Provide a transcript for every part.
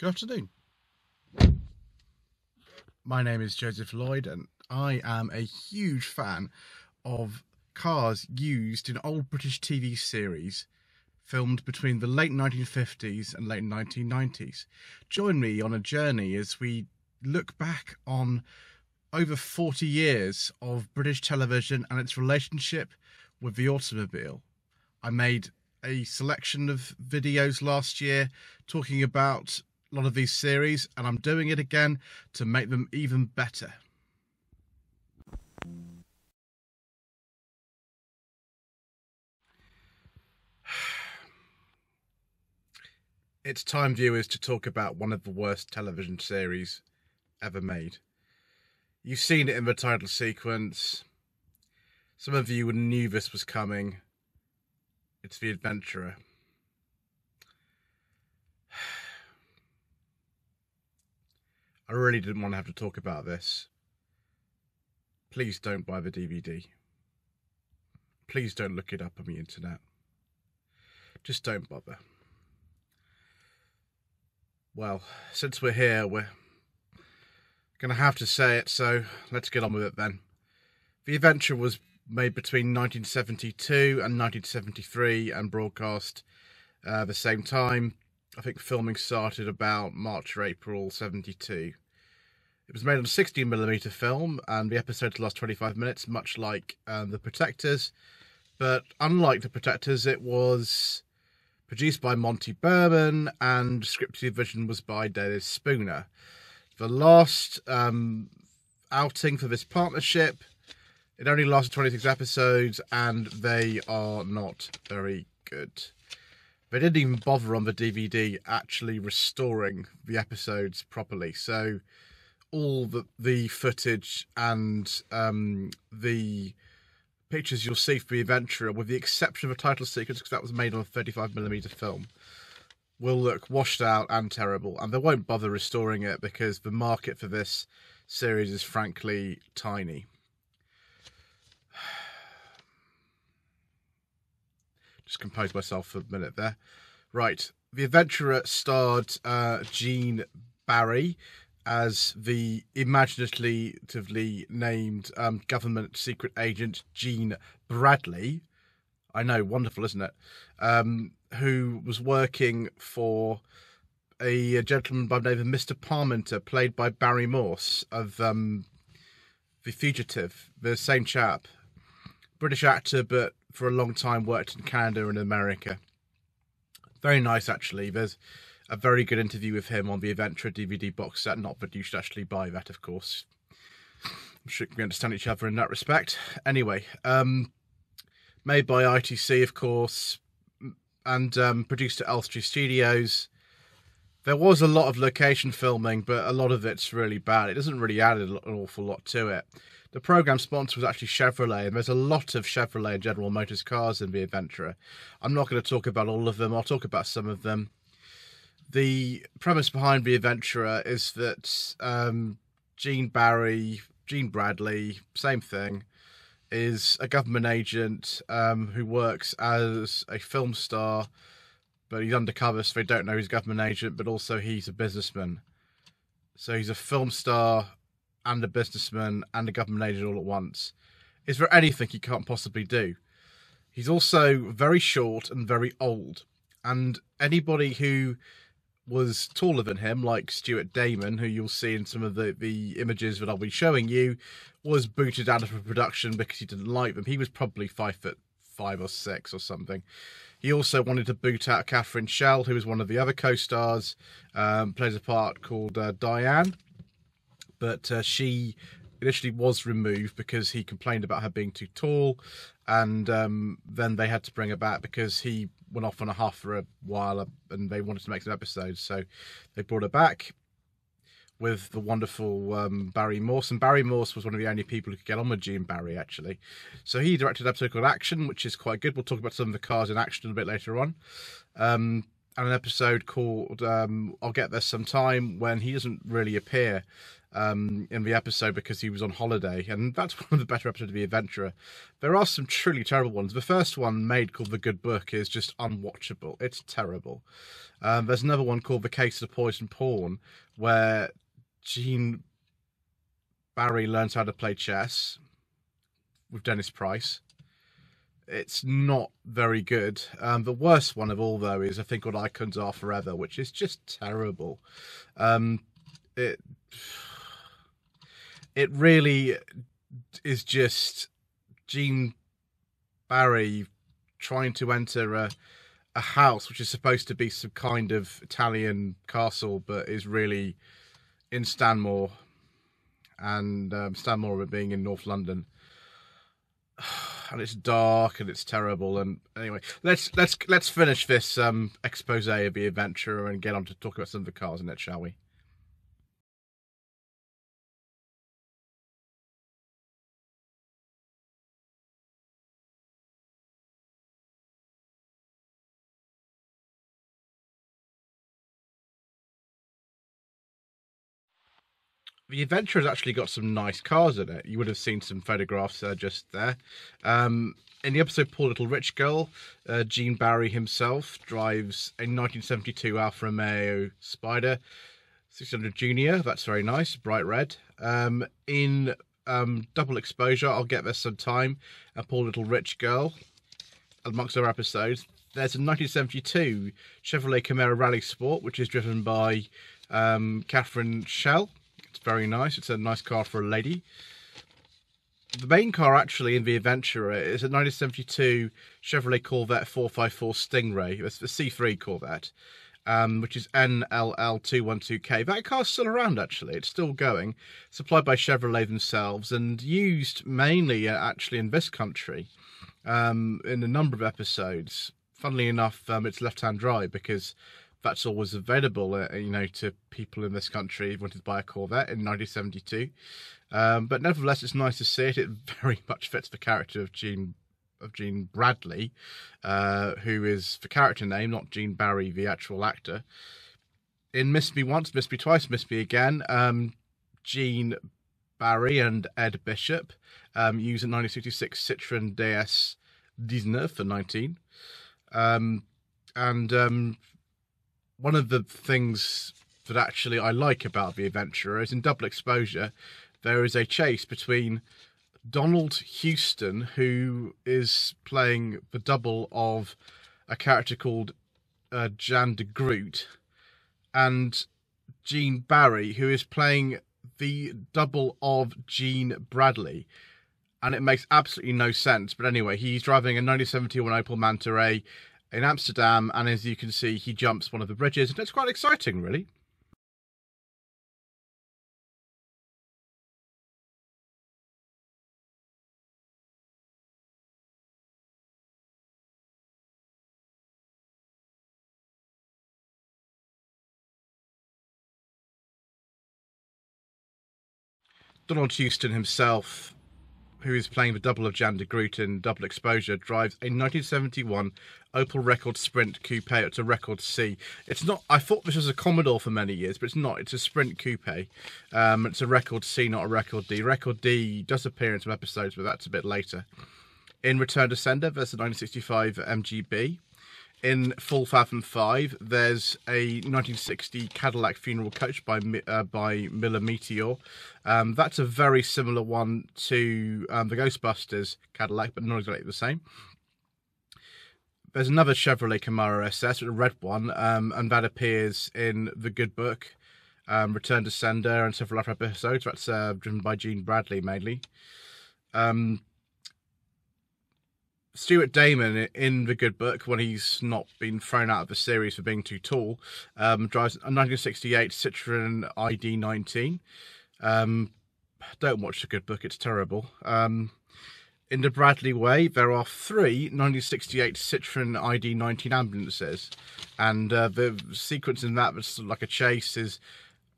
Good afternoon. My name is Joseph Lloyd and I am a huge fan of cars used in old British TV series filmed between the late 1950s and late 1990s. Join me on a journey as we look back on over 40 years of British television and its relationship with the automobile. I made a selection of videos last year talking about a lot of these series, and I'm doing it again to make them even better. It's time, viewers, to talk about one of the worst television series ever made. You've seen it in the title sequence. Some of you knew this was coming. It's The Adventurer. I really didn't want to have to talk about this. Please don't buy the DVD. Please don't look it up on the internet. Just don't bother. Well, since we're here, we're going to have to say it, so let's get on with it then. The Adventurer was made between 1972 and 1973 and broadcast the same time. I think filming started about March or April 72. It was made on 16mm film and the episodes last 25 minutes, much like The Protectors. But unlike The Protectors, it was produced by Monty Berman and script supervision was by Dennis Spooner. The last outing for this partnership, it only lasted 26 episodes and they are not very good. They didn't even bother on the DVD actually restoring the episodes properly. So all the footage and the pictures you'll see for The Adventurer, with the exception of the title sequence, because that was made on a 35mm film, will look washed out and terrible. And they won't bother restoring it because the market for this series is frankly tiny. Just compose myself for a minute there. Right, The Adventurer starred Gene Barry as the imaginatively named government secret agent Gene Bradley. I know, wonderful, isn't it? Who was working for a gentleman by the name of Mr. Parminter, played by Barry Morse of The Fugitive, the same chap. British actor, but for a long time worked in Canada and America. Very nice, actually. There's a very good interview with him on the Adventurer DVD box set. Not that you should actually buy that, of course. I'm sure we understand each other in that respect. Anyway, made by ITC, of course, and produced at Elstree Studios. There was a lot of location filming, but a lot of it's really bad. It doesn't really add an awful lot to it. The programme sponsor was actually Chevrolet, and there's a lot of Chevrolet and General Motors cars in The Adventurer. I'm not going to talk about all of them. I'll talk about some of them. The premise behind The Adventurer is that Gene Bradley, same thing, is a government agent who works as a film star, but he's undercover, so they don't know he's a government agent, but also he's a businessman. So he's a film star and a businessman and a government agent all at once. Is there anything he can't possibly do? He's also very short and very old. And anybody who was taller than him, like Stuart Damon, who you'll see in some of the images that I'll be showing you, was booted out of production because he didn't like them. He was probably 5'5" or 5'6" or something. He also wanted to boot out Catherine Schell, who was one of the other co-stars, plays a part called Diane. But she initially was removed because he complained about her being too tall. And then they had to bring her back because he went off on a huff for a while and they wanted to make some episodes. So they brought her back with the wonderful Barry Morse. And Barry Morse was one of the only people who could get on with Gene Barry, actually. So he directed an episode called Action, which is quite good. We'll talk about some of the cars in Action a bit later on. and an episode called I'll Get There Sometime, when he doesn't really appear in the episode because he was on holiday, and that's one of the better episodes of The Adventurer. There are some truly terrible ones. The first one made called The Good Book is just unwatchable. It's terrible. There's another one called The Case of the Poison Pawn, where Gene Barry learns how to play chess with Dennis Price. It's not very good. The worst one of all, though, is a thing called Icons Are Forever, which is just terrible. It really is just Gene Barry trying to enter a house which is supposed to be some kind of Italian castle, but is really in Stanmore, and Stanmore being in North London. And it's dark and it's terrible. And anyway, let's finish this expose of The Adventurer and get on to talk about some of the cars in it, shall we? The Adventurer's actually got some nice cars in it. You would have seen some photographs just there. In the episode Poor Little Rich Girl, Gene Barry himself drives a 1972 Alfa Romeo Spider 600 Junior. That's very nice, bright red. In Double Exposure, I'll Get There Sometime, and Poor Little Rich Girl, amongst other episodes, there's a 1972 Chevrolet Camaro Rally Sport, which is driven by Catherine Schell. It's very nice. It's a nice car for a lady. The main car, actually, in The Adventurer is a 1972 Chevrolet Corvette 454 Stingray. That's the C3 Corvette, which is NLL212K. That car's still around, actually. It's still going. Supplied by Chevrolet themselves and used mainly, actually, in this country in a number of episodes. Funnily enough, it's left-hand drive because that's always available, you know, to people in this country who wanted to buy a Corvette in 1972. But nevertheless, it's nice to see it. It very much fits the character of Gene Bradley, who is the character name, not Gene Barry, the actual actor. In Miss Me Once, Miss Me Twice, Miss Me Again, Gene Barry and Ed Bishop use a 1966 Citroen DS19 for 19. One of the things that actually I like about The Adventurer is in Double Exposure, there is a chase between Donald Houston, who is playing the double of a character called Jan de Groot, and Gene Barry, who is playing the double of Gene Bradley. And it makes absolutely no sense. But anyway, he's driving a 1971 Opel Manta Ray in Amsterdam, and as you can see, he jumps one of the bridges, and it's quite exciting, really. Donald Houston himself, who is playing the double of Jan de Groot in Double Exposure, drives a 1971 Opel Record Sprint Coupe. It's a Record C. It's not, I thought this was a Commodore for many years, but it's not. It's a Sprint Coupe. It's a Record C, not a Record D. Record D does appear in some episodes, but that's a bit later. In Return to Sender, there's a 1965 MGB. In Full Fathom 5, there's a 1960 Cadillac funeral coach by Miller Meteor. That's a very similar one to the Ghostbusters Cadillac, but not exactly the same. There's another Chevrolet Camaro SS, a red one, and that appears in The Good Book, Return to Sender, and several other episodes. That's driven by Gene Bradley, mainly. Stuart Damon in The Good Book, when he's not been thrown out of the series for being too tall, drives a 1968 Citroen ID19. Don't watch The Good Book, it's terrible. In the Bradley way, there are three 1968 Citroen ID19 ambulances, and the sequence in that that's sort of like a chase is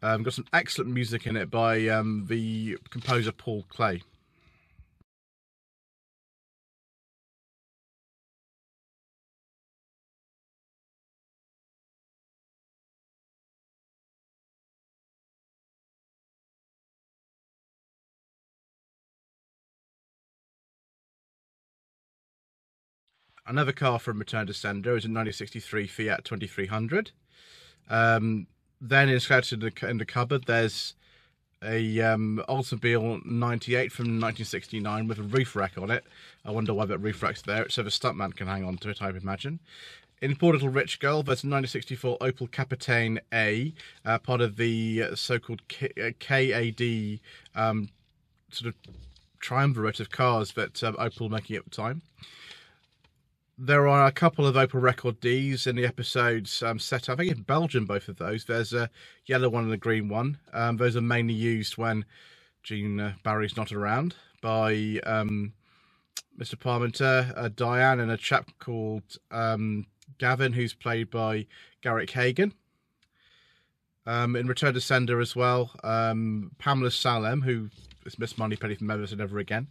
got some excellent music in it by the composer Paul Klee. Another car from Return to Sender is a 1963 Fiat 2300. Then in the cupboard, there's a Oldsmobile 98 from 1969 with a roof rack on it. I wonder why that roof rack's there. It's so the stuntman can hang on to it, I would imagine. In Poor Little Rich Girl, there's a 1964 Opel Capitaine A, part of the so-called KAD sort of triumvirate of cars that Opel were making at the time. There are a couple of Opel Record Ds in the episodes set up. I think in Belgium, both of those. There's a yellow one and a green one. Those are mainly used when Gene Barry's not around by Mr. Parminter, Diane, and a chap called Gavin, who's played by Garrick Hagen. In Return to Sender as well, Pamela Salem, who is Miss Moneypenny from Ever and Ever Again.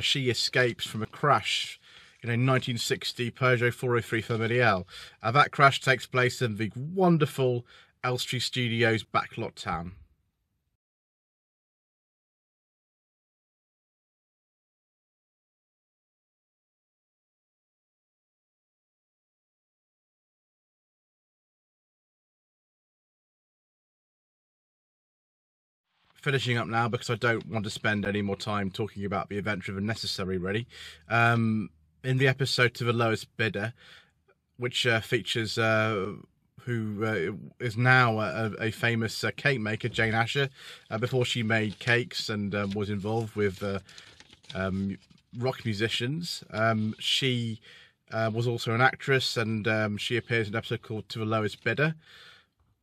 She escapes from a crash in a 1960 Peugeot 403 Familiale. That crash takes place in the wonderful Elstree Studios backlot town. Finishing up now because I don't want to spend any more time talking about the adventure than necessary, really. In the episode To The Lowest Bidder, which features who is now a famous cake maker, Jane Asher, before she made cakes and was involved with rock musicians. She was also an actress, and she appears in an episode called To The Lowest Bidder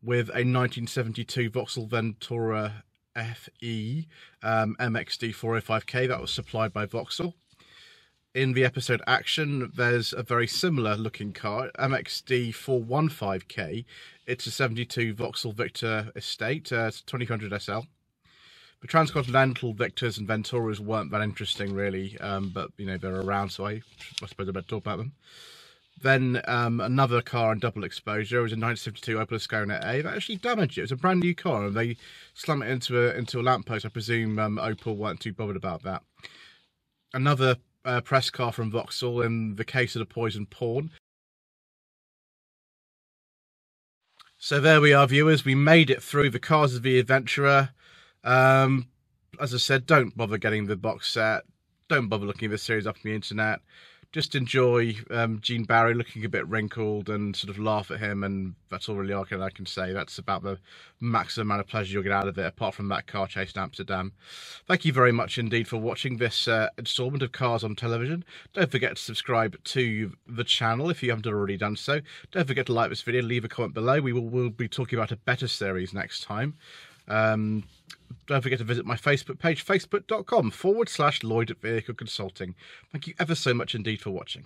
with a 1972 Vauxhall Ventura FE MXD 405K that was supplied by Vauxhall. In the episode Action, there's a very similar looking car, MXD 415K. It's a 72 Vauxhall Victor Estate, 2500 SL. The transcontinental Victors and Venturas weren't that interesting, really, but you know they're around, so I suppose I better talk about them. Then another car in Double Exposure was a 1972 Opel Ascona A. They actually damaged it. It was a brand new car, and they slammed it into a lamppost. I presume Opel weren't too bothered about that. Another press car from Vauxhall in The Case of the Poison Pawn. So there we are, viewers. We made it through the cars of the adventurer. As I said, don't bother getting the box set. Don't bother looking the series up on the internet. Just enjoy Gene Barry looking a bit wrinkled and sort of laugh at him, and that's all really I can say. That's about the maximum amount of pleasure you'll get out of it, apart from that car chase in Amsterdam. Thank you very much indeed for watching this installment of Cars on Television. Don't forget to subscribe to the channel if you haven't already done so. Don't forget to like this video, leave a comment below. We'll be talking about a better series next time. Don't forget to visit my Facebook page, facebook.com/LloydVehicle Consulting. Thank you ever so much indeed for watching.